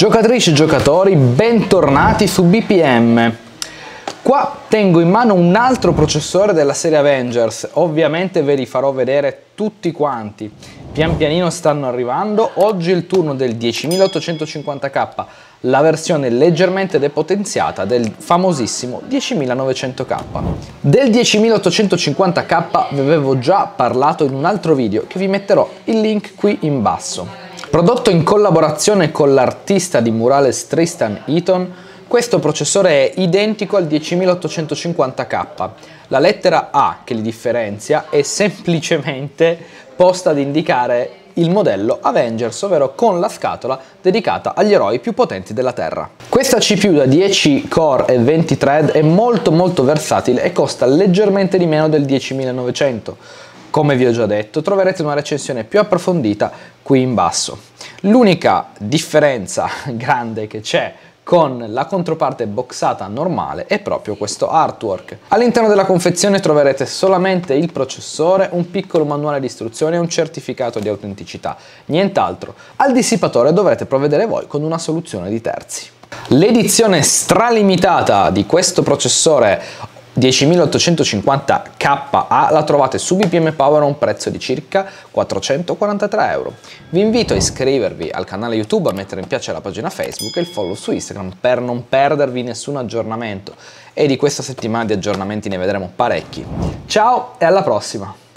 Giocatrici e giocatori, bentornati su BPM. Qua tengo in mano un altro processore della serie Avengers, ovviamente ve li farò vedere tutti quanti. Pian pianino stanno arrivando, oggi è il turno del 10850K, la versione leggermente depotenziata del famosissimo 10900K. Del 10850K vi avevo già parlato in un altro video che vi metterò il link qui in basso. Prodotto in collaborazione con l'artista di murales Tristan Eaton, questo processore è identico al 10850K. La lettera A che li differenzia è semplicemente posta ad indicare il modello Avengers, ovvero con la scatola dedicata agli eroi più potenti della Terra. Questa CPU da 10 core e 20 thread è molto versatile e costa leggermente di meno del 10900. Come vi ho già detto, troverete una recensione più approfondita qui in basso. L'unica differenza grande che c'è con la controparte boxata normale è proprio questo artwork. All'interno della confezione troverete solamente il processore, un piccolo manuale di istruzione e un certificato di autenticità, nient'altro. Al dissipatore dovrete provvedere voi con una soluzione di terzi. L'edizione stralimitata di questo processore 10850KA la trovate su BPM Power a un prezzo di circa 443 euro. Vi invito a iscrivervi al canale YouTube, a mettere mi piace alla pagina Facebook e il follow su Instagram per non perdervi nessun aggiornamento, e di questa settimana di aggiornamenti ne vedremo parecchi. Ciao e alla prossima!